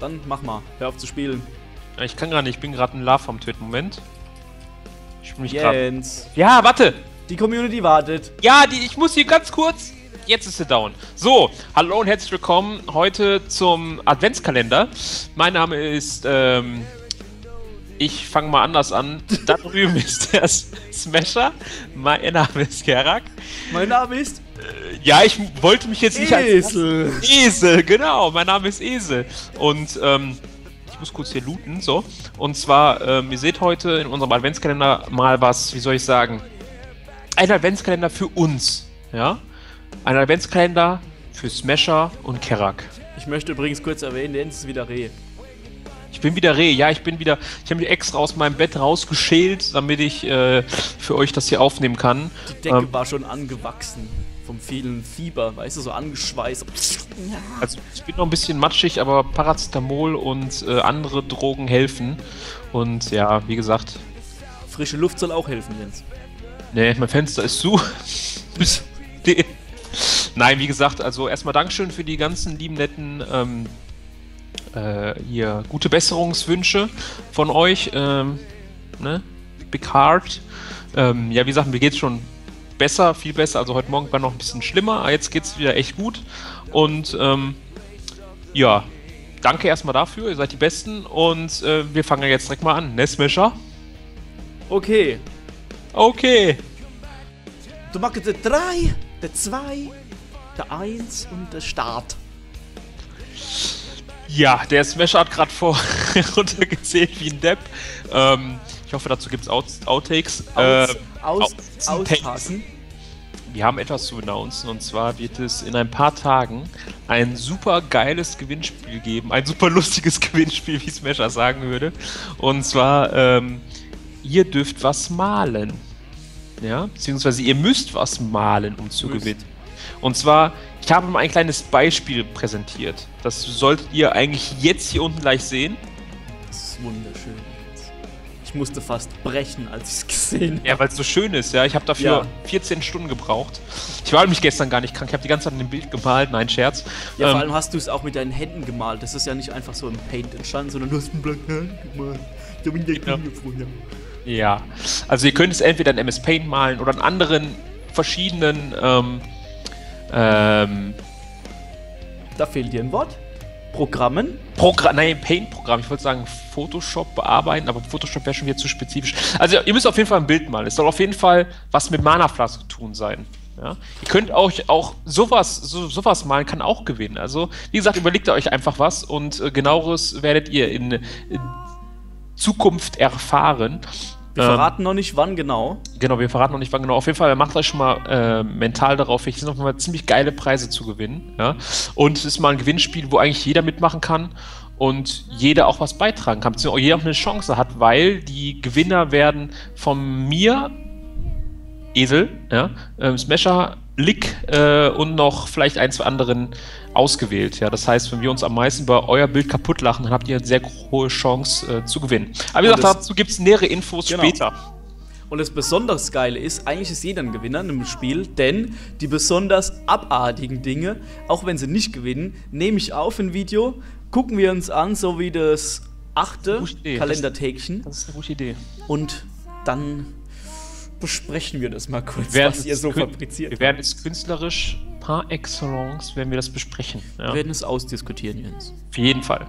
Dann mach mal. Hör auf zu spielen. Ich kann gar nicht. Ich bin gerade ein Love vom Töten. Moment. Ich bin mich gerade. Ja, warte. Die Community wartet. Ja, ich muss hier ganz kurz. Jetzt ist sie down. So, hallo und herzlich willkommen heute zum Adventskalender. Mein Name ist, ich fange mal anders an. Da drüben ist der Smasher. Mein Name ist Kerrag. Mein Name ist... Ja, ich wollte mich jetzt nicht Esel. Als... Esel, genau. Mein Name ist Esel. Und, ich muss kurz hier looten, so. Und zwar, ihr seht heute in unserem Adventskalender mal was, wie soll ich sagen, ein Adventskalender für uns, ja. Ein Adventskalender für Smasher und Kerrag. Ich möchte übrigens kurz erwähnen, der ist wieder Reh. Ich bin wieder Reh, ja, ich habe mich extra aus meinem Bett rausgeschält, damit ich für euch das hier aufnehmen kann. Die Decke war schon angewachsen vom vielen Fieber, weißt du, so angeschweißt. Also ich bin noch ein bisschen matschig, aber Paracetamol und andere Drogen helfen. Und ja, wie gesagt... Frische Luft soll auch helfen, Jens. Nee, mein Fenster ist zu. Nein, wie gesagt, also erstmal Dankeschön für die ganzen lieben netten hier gute Besserungswünsche von euch. Ne? Big Heart. Ja, wie gesagt, mir geht's schon besser, viel besser. Also heute Morgen war noch ein bisschen schlimmer, aber jetzt geht's wieder echt gut. Und ja, danke erstmal dafür, ihr seid die Besten. Und wir fangen ja jetzt direkt mal an, ne, Smasher? Okay. Okay. Du machst der 3, der 2, der 1 und der Start. Ja, der Smasher hat gerade runtergezählt wie ein Depp. Ich hoffe, dazu gibt es Outtakes. Auspassen. Wir haben etwas zu announcen, und zwar wird es in ein paar Tagen ein super geiles Gewinnspiel geben. Ein super lustiges Gewinnspiel, wie Smasher sagen würde. Und zwar, ihr dürft was malen. Ja, beziehungsweise ihr müsst was malen, um zu gewinnen. Und zwar, ich habe mal ein kleines Beispiel präsentiert. Das solltet ihr eigentlich jetzt hier unten gleich sehen. Das ist wunderschön. Ich musste fast brechen, als ich es gesehen habe. Ja, weil es so schön ist, ja. Ich habe dafür 14 Stunden gebraucht. Ich war nämlich gestern gar nicht krank. Ich habe die ganze Zeit in dem Bild gemalt. Nein, Scherz. Ja, vor allem hast du es auch mit deinen Händen gemalt. Das ist ja nicht einfach so im Paint entstanden, sondern du hast einen blanken Hand gemalt. Da bin ich ja vorher. Ja, also ihr könnt es entweder in MS Paint malen oder in anderen verschiedenen, Da fehlt dir ein Wort. Programmen? Nein, Paint-Programm. Ich wollte sagen Photoshop bearbeiten, aber Photoshop wäre schon wieder zu spezifisch. Also ihr müsst auf jeden Fall ein Bild malen. Es soll auf jeden Fall was mit Manaflask zu tun sein. Ja? Ihr könnt euch auch sowas malen, kann auch gewinnen. Also wie gesagt, überlegt euch einfach was und genaueres werdet ihr in Zukunft erfahren. Wir verraten noch nicht, wann genau. Genau, wir verraten noch nicht, wann genau. Auf jeden Fall, macht euch schon mal mental darauf, hier sind nochmal ziemlich geile Preise zu gewinnen. Ja? Und es ist mal ein Gewinnspiel, wo eigentlich jeder mitmachen kann und jeder auch was beitragen kann, beziehungsweise jeder auch eine Chance hat, weil die Gewinner werden von mir, Esel, ja? Smasher, Lick und noch vielleicht ein, zwei anderen ausgewählt. Ja, das heißt, wenn wir uns am meisten über euer Bild kaputt lachen, dann habt ihr eine sehr hohe Chance zu gewinnen. Aber wie gesagt, dazu gibt es nähere Infos später. Und das besonders Geile ist, eigentlich ist jeder ein Gewinner in einem Spiel, denn die besonders abartigen Dinge, auch wenn sie nicht gewinnen, nehme ich auf ein Video, gucken wir uns an, so wie das 8. Kalendertägchen. Das ist eine gute Idee. Und dann... besprechen wir das mal kurz, was ihr so fabriziert. Wir werden es künstlerisch par excellence, werden wir das besprechen. Ja. Wir werden es ausdiskutieren, Jens. Auf jeden Fall.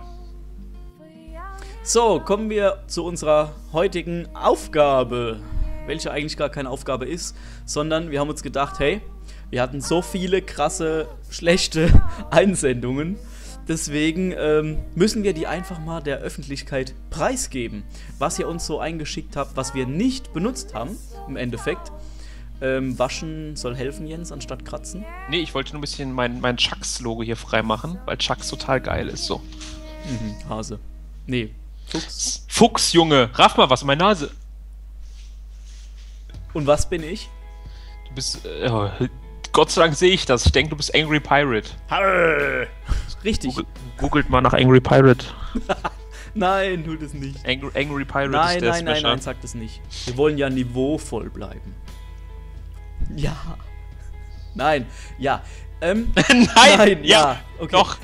So, kommen wir zu unserer heutigen Aufgabe, welche eigentlich gar keine Aufgabe ist, sondern wir haben uns gedacht, hey, wir hatten so viele krasse, schlechte Einsendungen, deswegen müssen wir die einfach mal der Öffentlichkeit preisgeben, was ihr uns so eingeschickt habt, was wir nicht benutzt haben, im Endeffekt. Waschen soll helfen, Jens, anstatt kratzen. Nee, ich wollte nur ein bisschen mein Chucks-Logo hier freimachen, weil Chucks total geil ist, so. Mhm, Hase. Nee, Fuchs. Fuchs, Junge! Raff mal was, meine Nase! Und was bin ich? Du bist... Gott sei Dank sehe ich das. Ich denke, du bist Angry Pirate. Richtig. Googelt mal nach Angry Pirate. Nein, tut es nicht. Angry Pirate nein, ist der Smasher. Nein, sagt es nicht. Wir wollen ja niveauvoll bleiben. Ja. Nein, ja. Nein, ja. Okay. Doch.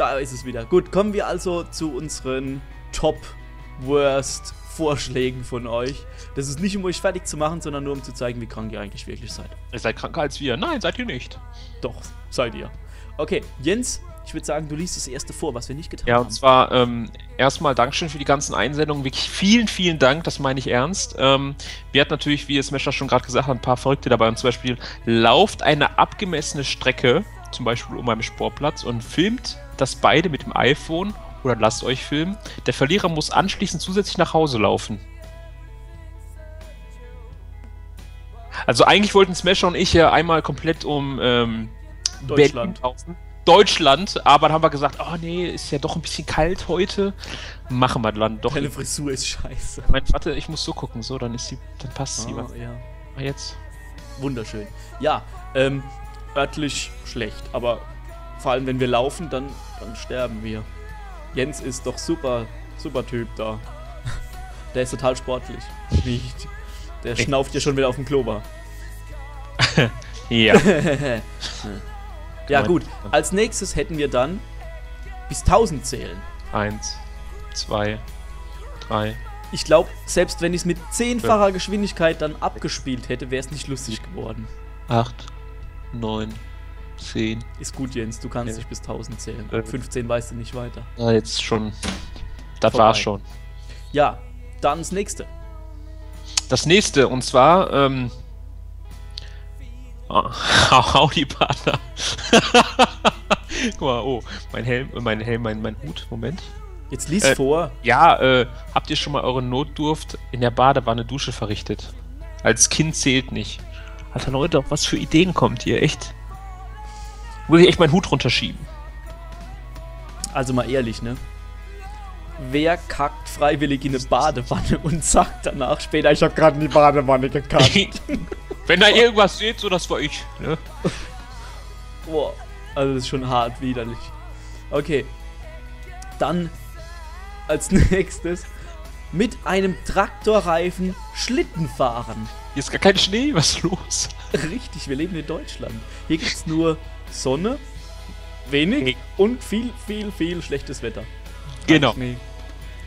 Da ist es wieder. Gut, kommen wir also zu unseren Top-Worst-Vorschlägen von euch. Das ist nicht, um euch fertig zu machen, sondern nur, um zu zeigen, wie krank ihr eigentlich wirklich seid. Ihr seid kranker als wir. Nein, seid ihr nicht. Doch, seid ihr. Okay, Jens, ich würde sagen, du liest das erste vor, was wir nicht getan haben. Ja, und zwar erstmal Dankeschön für die ganzen Einsendungen. Wirklich vielen, vielen Dank, das meine ich ernst. Wir hatten natürlich, wie es Smasher schon gerade gesagt hat, ein paar Verrückte dabei. Und zum Beispiel, lauft eine abgemessene Strecke, zum Beispiel um einen Sportplatz, und filmt das beide mit dem iPhone oder lasst euch filmen. Der Verlierer muss anschließend zusätzlich nach Hause laufen. Also eigentlich wollten Smasher und ich ja einmal komplett um Deutschland laufen. Deutschland, aber dann haben wir gesagt, oh nee, ist ja doch ein bisschen kalt heute. Machen wir dann doch. Deine Frisur ist scheiße. Ich meine, warte, ich muss so gucken, so, dann ist sie, dann passt sie. Ja. Ah, jetzt. Wunderschön. Ja, örtlich schlecht, aber vor allem, wenn wir laufen, dann sterben wir. Jens ist doch super, super Typ da. Der ist total sportlich. Nicht. Der schnauft ja schon wieder auf dem Klober. Ja. Ja gut, als nächstes hätten wir dann bis 1000 zählen. 1, 2, 3. Ich glaube, selbst wenn ich es mit 10-facher Geschwindigkeit dann abgespielt hätte, wäre es nicht lustig geworden. 8, 9, 10. Ist gut, Jens, du kannst nicht bis 1000 zählen. 15 weißt du nicht weiter. Na, jetzt schon. Das war's schon. Ja, dann das nächste. Das nächste, und zwar, Audi-Partner. Guck mal, oh, mein Hut, Moment. Jetzt lies vor. Ja, habt ihr schon mal eure Notdurft in der Badewanne Dusche verrichtet? Als Kind zählt nicht. Alter Leute, auf was für Ideen kommt ihr, echt? Will ich echt meinen Hut runterschieben? Also mal ehrlich, ne? Wer kackt freiwillig in eine Badewanne und sagt danach später, ich hab gerade in die Badewanne gekackt? Wenn da irgendwas seht, so das war ich. Ne? Boah, also das ist schon hart widerlich. Okay, dann als nächstes mit einem Traktorreifen Schlitten fahren. Hier ist gar kein Schnee, was ist los? Richtig, wir leben in Deutschland. Hier gibt's nur Sonne, wenig und viel, viel, viel schlechtes Wetter. Genau. Schnee.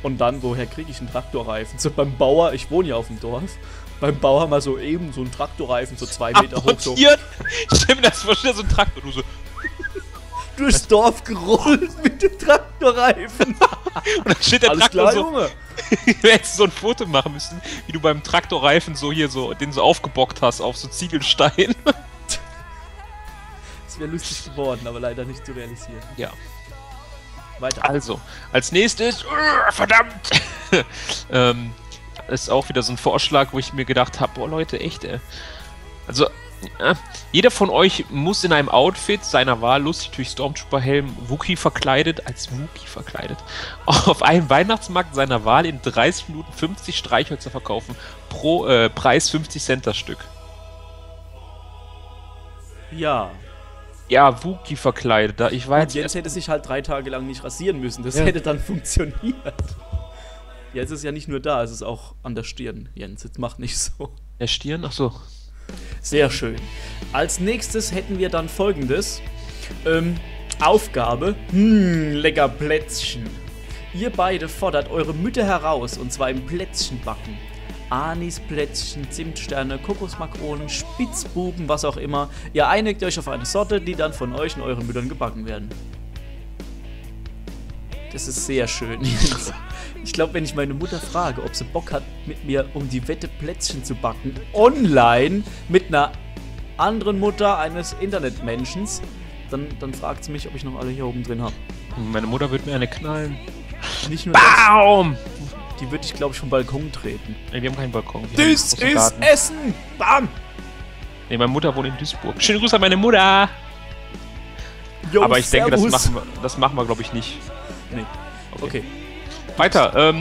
Und dann, woher kriege ich einen Traktorreifen? So beim Bauer, ich wohne ja auf dem Dorf. Beim Bauer mal so eben so einen Traktorreifen, so 2 Meter hoch. So. Ich stell mir das vor, so ein Traktor, du so. Durchs Dorf gerollt mit dem Traktorreifen. Und dann steht der Alles Traktor klar, so. Junge. Du hättest so ein Foto machen müssen, wie du beim Traktorreifen so hier so, den so aufgebockt hast auf so Ziegelstein. Das wäre lustig geworden, aber leider nicht zu realisieren. Ja. Weiter. Also, als nächstes, verdammt! Ist auch wieder so ein Vorschlag, wo ich mir gedacht habe, boah Leute, echt, ey. Also, jeder von euch muss in einem Outfit seiner Wahl, lustig durch Stormtrooper-Helm, Wookie verkleidet, auf einem Weihnachtsmarkt seiner Wahl in 30 Minuten 50 Streichhölzer verkaufen, pro Preis 50 Cent das Stück. Ja. Ja, Wookie verkleidet, ich weiß. Jens hätte sich halt 3 Tage lang nicht rasieren müssen, das hätte dann funktioniert. Jetzt ist es ja nicht nur da, es ist auch an der Stirn, Jens. Jetzt macht nicht so. Der Stirn? Ach so. Sehr schön. Als nächstes hätten wir dann folgendes. Aufgabe. Lecker Plätzchen. Ihr beide fordert eure Mütter heraus, und zwar im Plätzchenbacken. Anisplätzchen, Zimtsterne, Kokosmakronen, Spitzbuben, was auch immer. Ihr einigt euch auf eine Sorte, die dann von euch und euren Müttern gebacken werden. Das ist sehr schön. Ich glaube, wenn ich meine Mutter frage, ob sie Bock hat, mit mir um die Wette Plätzchen zu backen, online mit einer anderen Mutter eines Internetmenschen, dann fragt sie mich, ob ich noch alle hier oben drin habe. Meine Mutter wird mir eine knallen. Nicht nur BAUM! Das, die würde ich, glaube ich, vom Balkon treten. Nee, wir haben keinen Balkon. Das ist Essen! Bam! Nee, meine Mutter wohnt in Duisburg. Schönen Gruß an meine Mutter! Jo, aber ich denke, das machen wir, glaube ich, nicht. Nee. Okay. Weiter,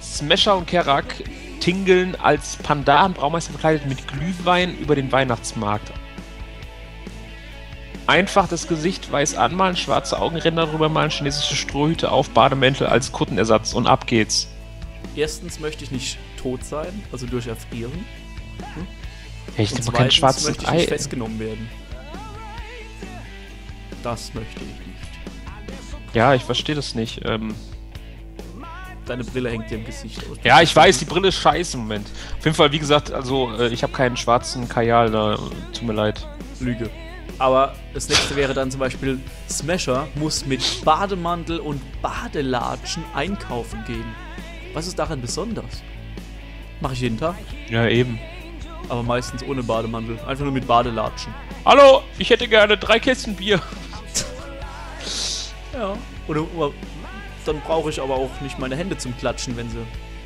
Smasher und Kerrag tingeln als Pandaren Braumeister verkleidet mit Glühwein über den Weihnachtsmarkt. Einfach das Gesicht weiß anmalen, schwarze Augenränder drüber malen, chinesische Strohhüte auf, Bademäntel als Kuttenersatz und ab geht's. Erstens möchte ich nicht tot sein, also durch Erfrieren. Ich und zweitens kein schwarzes möchte ich nicht festgenommen werden. das möchte ich nicht. Ja, ich verstehe das nicht. Deine Brille hängt dir im Gesicht. Ja, ich weiß, die Brille ist scheiße im Moment. Auf jeden Fall, wie gesagt, also ich habe keinen schwarzen Kajal da. Tut mir leid. Lüge. Aber das nächste wäre dann zum Beispiel, Smasher muss mit Bademantel und Badelatschen einkaufen gehen. Was ist daran besonders? Mache ich jeden Tag? Ja, eben. Aber meistens ohne Bademantel. Einfach nur mit Badelatschen. Hallo, ich hätte gerne 3 Kästen Bier. Ja. Oder dann brauche ich aber auch nicht meine Hände zum Klatschen, wenn sie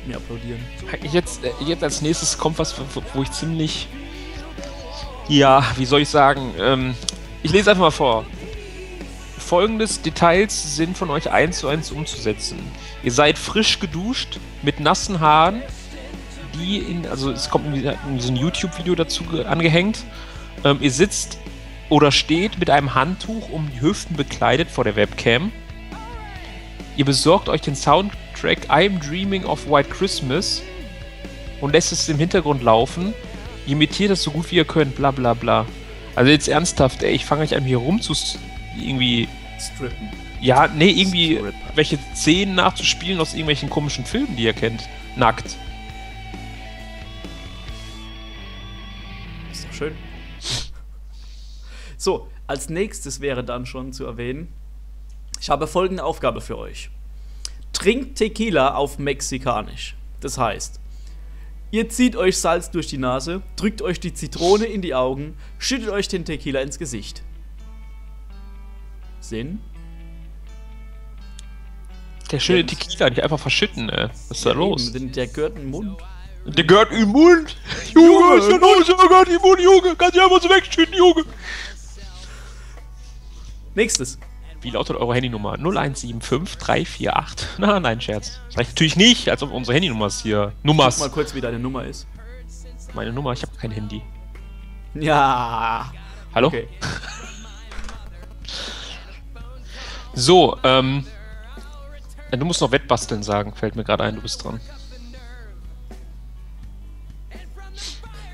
mir applaudieren. Jetzt als nächstes kommt was, wo ich ziemlich... Ja, wie soll ich sagen? Ich lese einfach mal vor. Folgendes Details sind von euch 1 zu 1 umzusetzen. Ihr seid frisch geduscht, mit nassen Haaren, die in... Also es kommt so ein YouTube-Video dazu angehängt. Ihr sitzt oder steht mit einem Handtuch um die Hüften bekleidet vor der Webcam. Ihr besorgt euch den Soundtrack I'm Dreaming of White Christmas und lässt es im Hintergrund laufen. Imitiert das so gut wie ihr könnt, bla bla bla. Also jetzt ernsthaft, ey, ich fange euch an hier rum zu irgendwie... Strippen. Ja, nee, irgendwie Strippen. Welche Szenen nachzuspielen aus irgendwelchen komischen Filmen, die ihr kennt. Nackt. Ist doch schön. So, als nächstes wäre dann schon zu erwähnen, ich habe folgende Aufgabe für euch. Trinkt Tequila auf Mexikanisch. Das heißt... Ihr zieht euch Salz durch die Nase, drückt euch die Zitrone in die Augen, schüttet euch den Tequila ins Gesicht. Sinn? Der schöne Tequila, nicht einfach verschütten, ey. Was ist da los? Der gehört im Mund. Der gehört im Mund? Junge, was ist denn los? Der gehört im Mund, Junge. Kannst du einfach so wegschütten, Junge. Nächstes. Wie lautet eure Handynummer? 0175 348. Na, nein, Scherz. Das reicht natürlich nicht, als ob unsere Handynummers hier. Nummers. Guck mal kurz, wie deine Nummer ist. Meine Nummer? Ich habe kein Handy. Ja. Hallo? Okay. So, du musst noch Wettbasteln sagen, fällt mir gerade ein, du bist dran.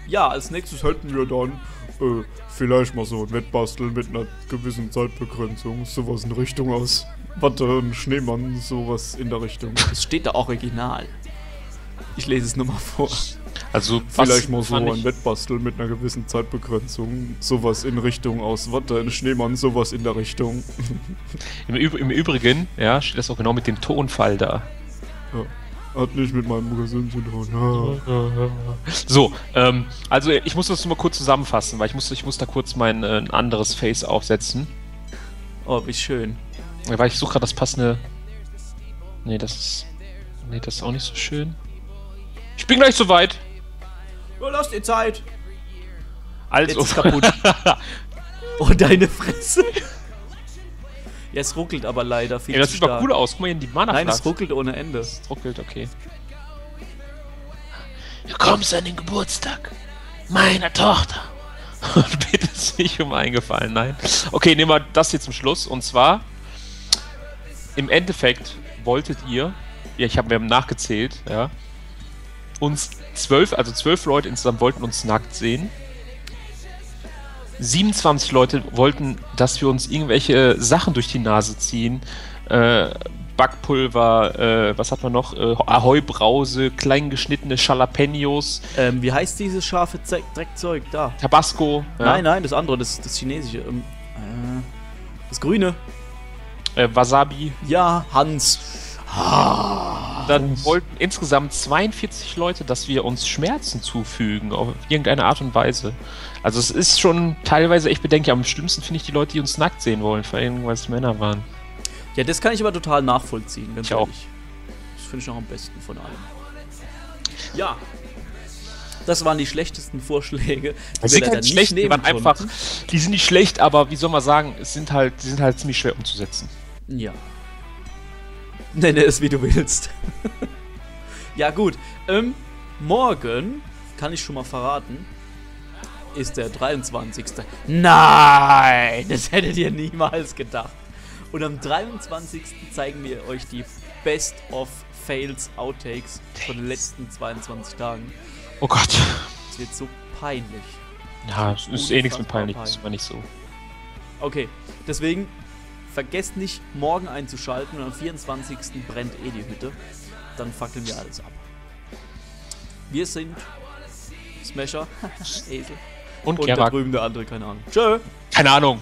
Ja, als nächstes hätten wir dann... vielleicht mal so ein Wettbasteln mit einer gewissen Zeitbegrenzung, sowas in Richtung aus Watte und Schneemann, sowas in der Richtung. Es steht da original. Ich lese es nochmal vor. Also vielleicht mal so ein Wettbasteln mit einer gewissen Zeitbegrenzung, sowas in Richtung aus Watte und Schneemann, sowas in der Richtung. Im Übrigen, ja, steht das auch genau mit dem Tonfall da. Ja. Hat nicht mit meinem Gesinn zu tun. So, also ich muss das nur mal kurz zusammenfassen, weil ich muss da kurz mein anderes Face aufsetzen. Oh, wie schön. Weil ich suche gerade das passende... Nee, das ist auch nicht so schön. Ich bin gleich soweit. Oh, lasst ihr Zeit. Also... Jetzt ist kaputt. Oh, deine Fresse. Ja, es ruckelt aber leider viel. Ja, das sieht mal cool aus. Guck mal hier in die Manaflask. Nein, es ruckelt ohne Ende. Es ruckelt, okay. Du kommst an den Geburtstag meiner Tochter und bittest nicht um einen Gefallen, nein. Okay, nehmen wir das hier zum Schluss. Und zwar, im Endeffekt wolltet ihr, ja, wir haben nachgezählt, ja, uns 12 Leute insgesamt wollten uns nackt sehen. 27 Leute wollten, dass wir uns irgendwelche Sachen durch die Nase ziehen. Backpulver, was hat man noch? Ahoi-Brause, klein geschnittene Jalapenos. Wie heißt dieses scharfe Dreckzeug da? Tabasco. Ja. Nein, das andere, das chinesische. Das grüne. Wasabi. Ja, Hans. Dann wollten insgesamt 42 Leute, dass wir uns Schmerzen zufügen, auf irgendeine Art und Weise. Also es ist schon teilweise echt bedenklich. Am schlimmsten finde ich die Leute, die uns nackt sehen wollen, vor allem weil es Männer waren. Ja, das kann ich aber total nachvollziehen, ganz ehrlich. Das finde ich auch am besten von allem. Ja, das waren die schlechtesten Vorschläge. Die sind halt schlecht, die waren einfach, die sind nicht schlecht, aber wie soll man sagen, die sind halt ziemlich schwer umzusetzen. Ja. Nenne es, wie du willst. Ja, gut. Morgen, kann ich schon mal verraten, ist der 23. Nein, das hättet ihr niemals gedacht. Und am 23. zeigen wir euch die Best of Fails Outtakes von den letzten 22 Tagen. Oh Gott. Es wird so peinlich. Ja, es ist eh nichts mit peinlich, das war nicht so. Okay, Deswegen vergesst nicht, morgen einzuschalten und am 24. brennt eh die Hütte. Dann fackeln wir alles ab. Wir sind Smasher, Esel und Kerrag. Da drüben der andere, keine Ahnung. Tschö! Keine Ahnung!